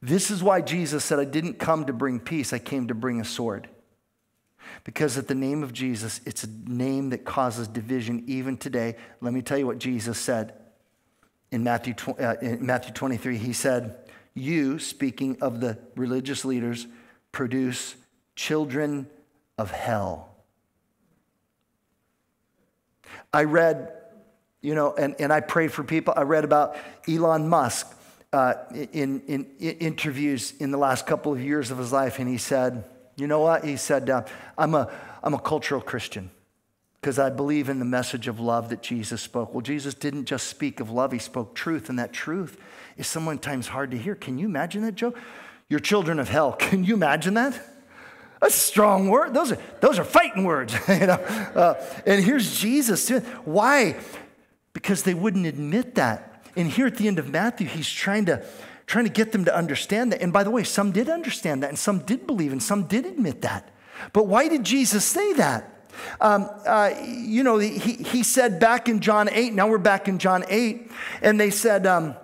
This is why Jesus said, I didn't come to bring peace, I came to bring a sword. Because at the name of Jesus, it's a name that causes division even today. Let me tell you what Jesus said in Matthew, uh, in Matthew twenty-three. He said, you, speaking of the religious leaders, produce children of hell. I read, you know, and, and I prayed for people. I read about Elon Musk uh, in, in, in interviews in the last couple of years of his life, and he said, you know what? He said, uh, I'm a, I'm a cultural Christian because I believe in the message of love that Jesus spoke. Well, Jesus didn't just speak of love. He spoke truth, and that truth is sometimes hard to hear. Can you imagine that, Joe? You're children of hell. Can you imagine that? That's a strong word. Those are, those are fighting words. You know? uh, and here's Jesus too. Why? Because they wouldn't admit that. And here at the end of Matthew, he's trying to trying to get them to understand that. And by the way, some did understand that, and some did believe, and some did admit that. But why did Jesus say that? Um, uh, you know, he, he said back in John eight, now we're back in John eight, and they said, um,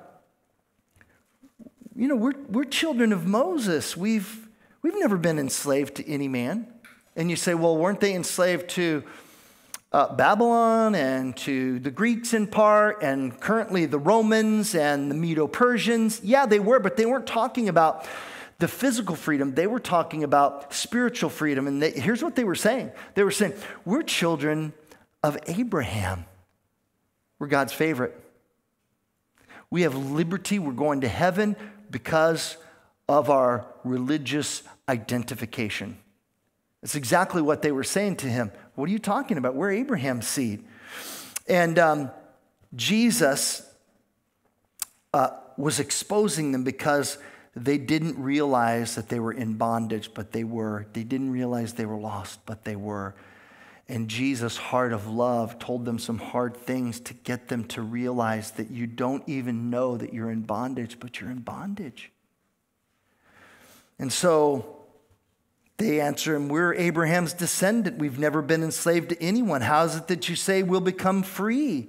you know, we're, we're children of Moses. We've, we've never been enslaved to any man. And you say, well, weren't they enslaved to Uh, Babylon and to the Greeks in part, and currently the Romans and the Medo-Persians? Yeah, they were, but they weren't talking about the physical freedom. They were talking about spiritual freedom. And they, here's what they were saying. They were saying, we're children of Abraham. We're God's favorite. We have liberty. We're going to heaven because of our religious identification. That's exactly what they were saying to him. What are you talking about? We're Abraham's seed. And um, Jesus uh, was exposing them because they didn't realize that they were in bondage, but they were. They didn't realize they were lost, but they were. And Jesus, heart of love, told them some hard things to get them to realize that you don't even know that you're in bondage, but you're in bondage. And so they answer him, we're Abraham's descendant. We've never been enslaved to anyone. How is it that you say we'll become free?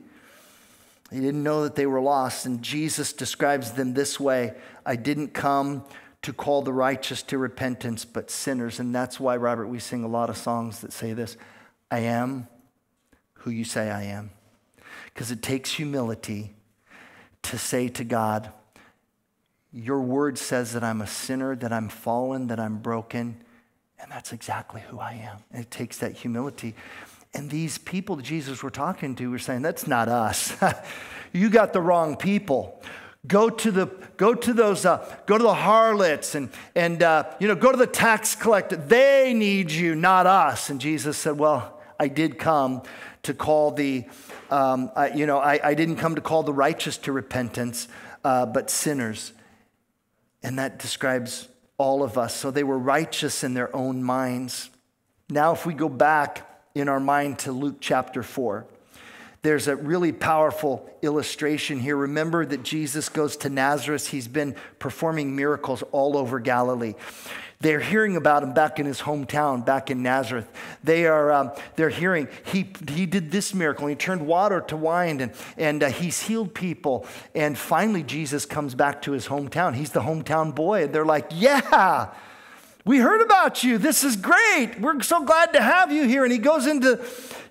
They didn't know that they were lost. And Jesus describes them this way: I didn't come to call the righteous to repentance, but sinners. And that's why, Robert, we sing a lot of songs that say this: I am who you say I am. Because it takes humility to say to God, your word says that I'm a sinner, that I'm fallen, that I'm broken. And that's exactly who I am. And it takes that humility. And these people that Jesus were talking to were saying, that's not us. You got the wrong people. Go to the go to those uh, go to the harlots and and uh, you know, go to the tax collector. They need you, not us. And Jesus said, well, I did come to call the um, I, you know I, I didn't come to call the righteous to repentance, uh, but sinners. And that describes all of us. So they were righteous in their own minds. Now, if we go back in our mind to Luke chapter four, there's a really powerful illustration here. Remember that Jesus goes to Nazareth. He's been performing miracles all over Galilee. They're hearing about him back in his hometown, back in Nazareth. They are, um, they're hearing, he, he did this miracle. He turned water to wine, and, and uh, he's healed people. And finally, Jesus comes back to his hometown. He's the hometown boy. And they're like, yeah, we heard about you. This is great. We're so glad to have you here. And he goes into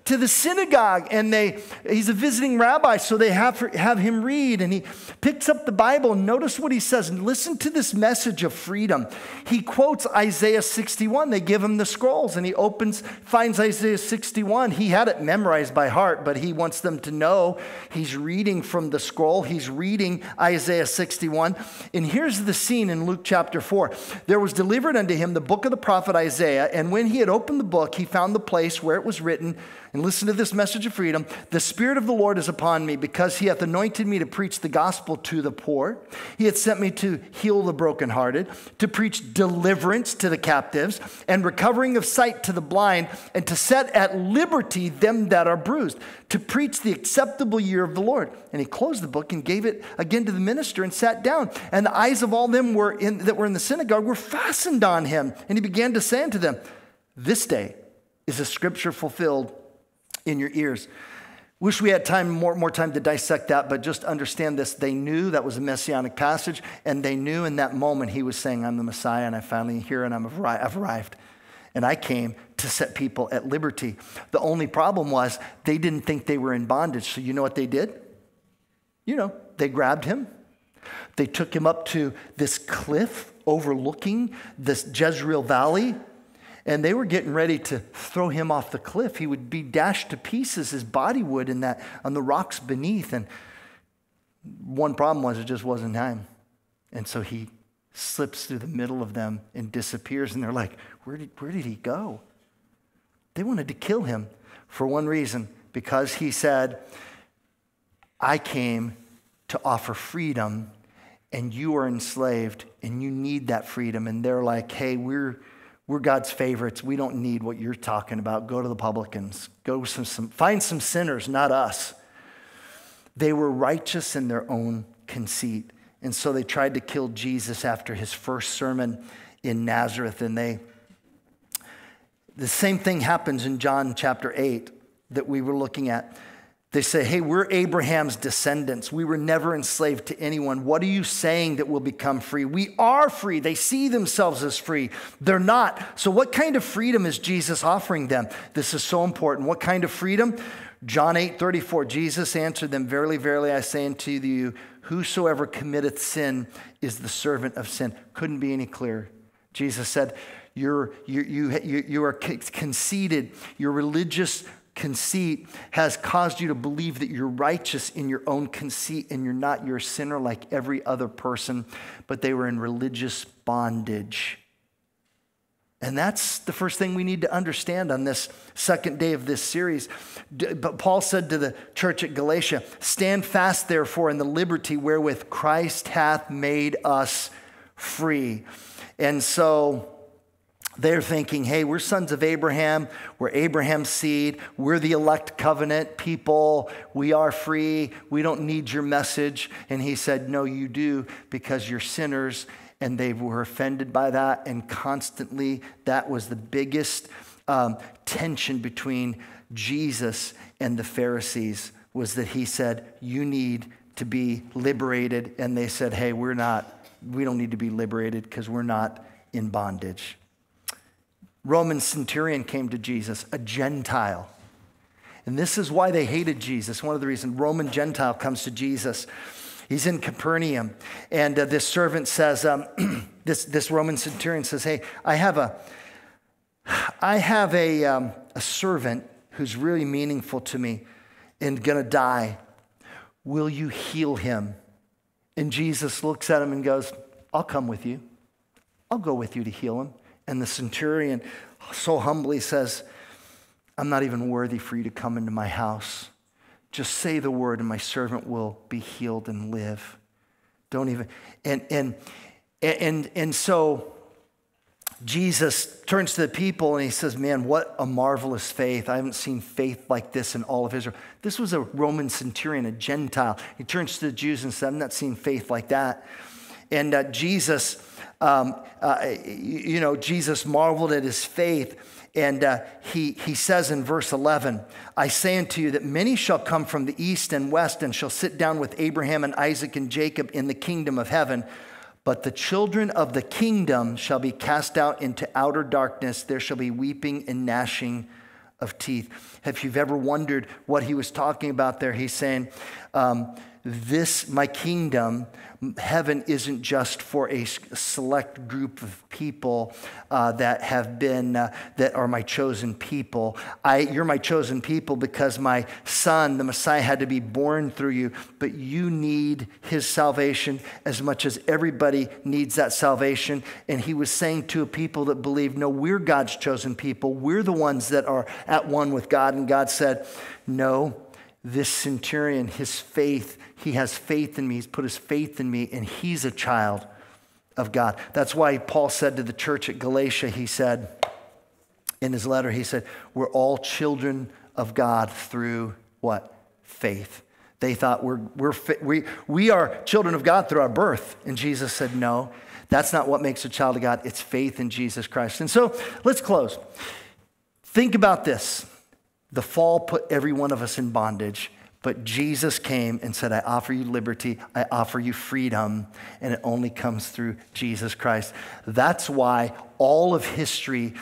to the synagogue, and they he's a visiting rabbi, so they have, have him read, and he picks up the Bible. Notice what he says, and listen to this message of freedom. He quotes Isaiah sixty-one. They give him the scrolls, and he opens, finds Isaiah sixty-one. He had it memorized by heart, but he wants them to know he's reading from the scroll. He's reading Isaiah sixty-one, and here's the scene in Luke chapter four. There was delivered unto him the book of the prophet Isaiah, and when he had opened the book, he found the place where it was written. And listen to this message of freedom. The Spirit of the Lord is upon me, because he hath anointed me to preach the gospel to the poor. He hath sent me to heal the brokenhearted, to preach deliverance to the captives, and recovering of sight to the blind, and to set at liberty them that are bruised, to preach the acceptable year of the Lord. And he closed the book and gave it again to the minister and sat down. And the eyes of all them were in, that were in the synagogue were fastened on him. And he began to say unto them, this day is a scripture fulfilled in your ears. Wish we had time, more, more time to dissect that, but just understand this. They knew that was a messianic passage, and they knew in that moment he was saying, I'm the Messiah, and I'm finally here, and I'm arri- I've arrived. And I came to set people at liberty. The only problem was they didn't think they were in bondage. So you know what they did? You know, they grabbed him. They took him up to this cliff overlooking this Jezreel Valley, and they were getting ready to throw him off the cliff. He would be dashed to pieces, his body would, in that, on the rocks beneath. And one problem was it just wasn't time. And so he slips through the middle of them and disappears. And they're like, where did, where did he go? They wanted to kill him for one reason, because he said, I came to offer freedom, and you are enslaved, and you need that freedom. And they're like, hey, we're... We're God's favorites. We don't need what you're talking about. Go to the publicans. Go some, some, find some sinners, not us. They were righteous in their own conceit. And so they tried to kill Jesus after his first sermon in Nazareth. And they, the same thing happens in John chapter eight that we were looking at. They say, hey, we're Abraham's descendants. We were never enslaved to anyone. What are you saying that we'll become free? We are free. They see themselves as free. They're not. So what kind of freedom is Jesus offering them? This is so important. What kind of freedom? John eight thirty-four, Jesus answered them, verily, verily, I say unto you, whosoever committeth sin is the servant of sin. Couldn't be any clearer. Jesus said, you're, you, you, you, you are conceited. Your religious conceit has caused you to believe that you're righteous in your own conceit, and you're not. You're a sinner like every other person, but they were in religious bondage. And that's the first thing we need to understand on this second day of this series. But Paul said to the church at Galatia, stand fast therefore in the liberty wherewith Christ hath made us free. And so they're thinking, hey, we're sons of Abraham. We're Abraham's seed. We're the elect covenant people. We are free. We don't need your message. And he said, no, you do, because you're sinners. And they were offended by that. And constantly, that was the biggest um, tension between Jesus and the Pharisees, was that he said, you need to be liberated. And they said, hey, we're not. We don't need to be liberated because we're not in bondage. Roman centurion came to Jesus, a Gentile. And this is why they hated Jesus. One of the reasons, Roman Gentile comes to Jesus. He's in Capernaum. And uh, this servant says, um, this, this Roman centurion says, hey, I have a, I have a, um, a servant who's really meaningful to me and gonna die. Will you heal him? And Jesus looks at him and goes, I'll come with you. I'll go with you to heal him. And the centurion so humbly says, I'm not even worthy for you to come into my house. Just say the word and my servant will be healed and live. Don't even, and, and, and, and so Jesus turns to the people and he says, man, what a marvelous faith. I haven't seen faith like this in all of Israel. This was a Roman centurion, a Gentile. He turns to the Jews and says, I've not seen faith like that. And uh, Jesus, um, uh, you know, Jesus marveled at his faith. And uh, he, he says in verse eleven, I say unto you that many shall come from the east and west and shall sit down with Abraham and Isaac and Jacob in the kingdom of heaven. But the children of the kingdom shall be cast out into outer darkness. There shall be weeping and gnashing of teeth. If you've ever wondered what he was talking about there, he's saying, um, this, my kingdom, heaven isn't just for a select group of people uh, that have been, uh, that are my chosen people. I, you're my chosen people because my son, the Messiah, had to be born through you, but you need his salvation as much as everybody needs that salvation. And he was saying to a people that believe, no, we're God's chosen people. We're the ones that are at one with God. And God said, no, this centurion, his faith, he has faith in me. He's put his faith in me, and he's a child of God. That's why Paul said to the church at Galatia, he said, in his letter, he said, we're all children of God through what? Faith. They thought we're, we're, we, we are children of God through our birth. And Jesus said, no, that's not what makes a child of God. It's faith in Jesus Christ. And so let's close. Think about this. The fall put every one of us in bondage, but Jesus came and said, I offer you liberty, I offer you freedom, and it only comes through Jesus Christ. That's why all of history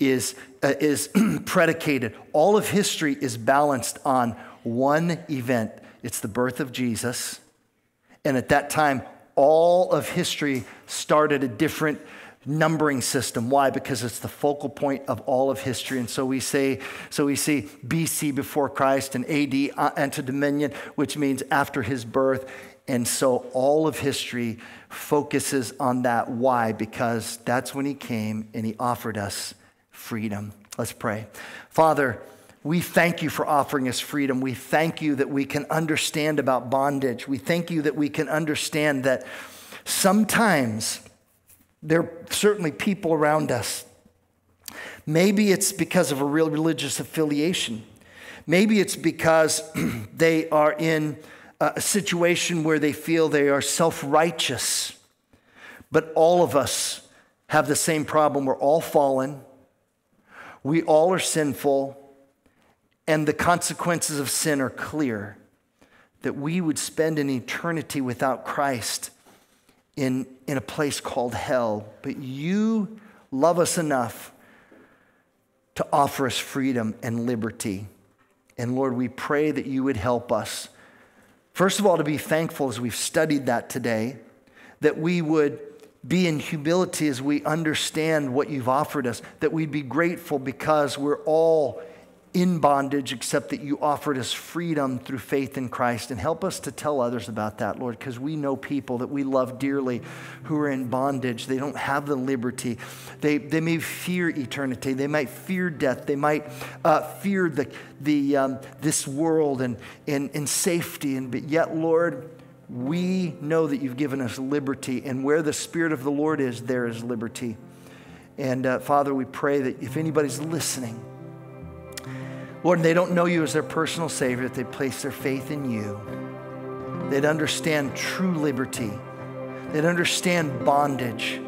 is, uh, is predicated. All of history is balanced on one event. It's the birth of Jesus. And at that time, all of history started a different numbering system. Why? Because it's the focal point of all of history. And so we say, so we see B C before Christ and A D unto dominion, which means after his birth. And so all of history focuses on that. Why? Because that's when he came and he offered us freedom. Let's pray. Father, we thank you for offering us freedom. We thank you that we can understand about bondage. We thank you that we can understand that sometimes there are certainly people around us. Maybe it's because of a real religious affiliation. Maybe it's because they are in a situation where they feel they are self-righteous. But all of us have the same problem. We're all fallen. We all are sinful. And the consequences of sin are clear. That we would spend an eternity without Christ in, in a place called hell. But you love us enough to offer us freedom and liberty. And Lord, we pray that you would help us, first of all, to be thankful as we've studied that today, that we would be in humility as we understand what you've offered us, that we'd be grateful because we're all in bondage, except that you offered us freedom through faith in Christ. And help us to tell others about that, Lord, because we know people that we love dearly who are in bondage. They don't have the liberty. They, they may fear eternity. They might fear death. They might uh, fear the, the, um, this world and, and, and safety. And, but yet, Lord, we know that you've given us liberty. And where the Spirit of the Lord is, there is liberty. And uh, Father, we pray that if anybody's listening, Lord, they don't know you as their personal Savior, that they place their faith in you. They'd understand true liberty. They'd understand bondage.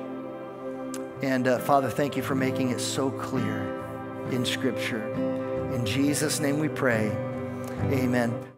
And uh, Father, thank you for making it so clear in Scripture. In Jesus' name we pray, amen.